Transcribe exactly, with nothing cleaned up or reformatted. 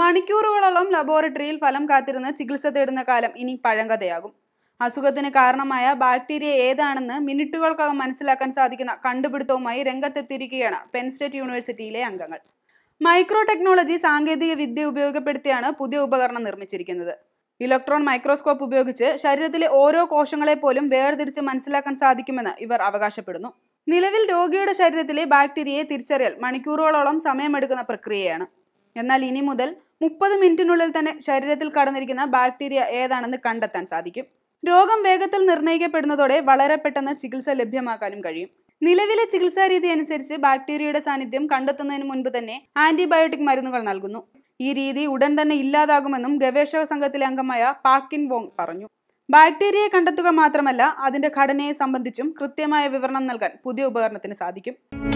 മണിക്കൂറുകളോളം ലബോറട്ടറിയിൽ ഫലം കാത്തിരുന്ന ചികിത്സ തേടുന്ന കാലം ഇനി പഴങ്കഥയാകും. അസുഖത്തിന് കാരണമായ ബാക്ടീരിയ ഏതാണെന്ന് മിനിറ്റുകൾക്കകം മനസ്സിലാക്കാൻ സാധിക്കുന്ന കണ്ടുപിടുത്തവുമായി രംഗത്തെത്തിയിരിക്കുകയാണ് പെൻ സ്റ്റേറ്റ് യൂണിവേഴ്സിറ്റിയിലെ അംഗങ്ങൾ. മൈക്രോ ടെക്നോളജി സാങ്കേതിക വിദ്യ ഉപയോഗപ്പെടുത്തിയാണ് പുതിയ ഉപകരണം നിർമ്മിച്ചിരിക്കുന്നത്. ഇലക്ട്രോൺ മൈക്രോസ്കോപ്പ് ഉപയോഗിച്ച് ശരീരത്തിലെ ഓരോ കോശങ്ങളെ പോലും വേർതിരിച്ച് മനസ്സിലാക്കാൻ സാധിക്കുമെന്ന് ഇവർ അവകാശപ്പെടുന്നു. നിലവിൽ രോഗിയുടെ ശരീരത്തിലെ ബാക്ടീരിയയെ തിരിച്ചറിയൽ മണിക്കൂറുകളോളം സമയമെടുക്കുന്ന പ്രക്രിയയാണ്. എന്നാൽ ഇനി മുതൽ മുപ്പത് മിനിറ്റിനുള്ളിൽ തന്നെ ശരീരത്തിൽ കടന്നിരിക്കുന്ന ബാക്ടീരിയ ഏതാണെന്ന് കണ്ടെത്താൻ സാധിക്കും. രോഗം വേഗത്തിൽ നിർണ്ണയിക്കപ്പെടുന്നതോടെ വളരെ പെട്ടെന്ന് ചികിത്സ ലഭ്യമാക്കാനും കഴിയും. നിലവിലെ ചികിത്സാ രീതി അനുസരിച്ച് ബാക്ടീരിയയുടെ സാന്നിധ്യം കണ്ടെത്തുന്നതിന് മുൻപ് തന്നെ ആന്റിബയോട്ടിക് മരുന്നുകൾ നൽകുന്നു. ഈ രീതി ഉടൻ തന്നെ ഇല്ലാതാകുമെന്നും ഗവേഷക സംഘത്തിലെ അംഗമായ പാർക്കിൻ വോങ് പറഞ്ഞു. ബാക്ടീരിയയെ കണ്ടെത്തുക മാത്രമല്ല, അതിന്റെ ഘടനയെ സംബന്ധിച്ചും കൃത്യമായ വിവരണം നൽകാൻ പുതിയ ഉപകരണത്തിന് സാധിക്കും.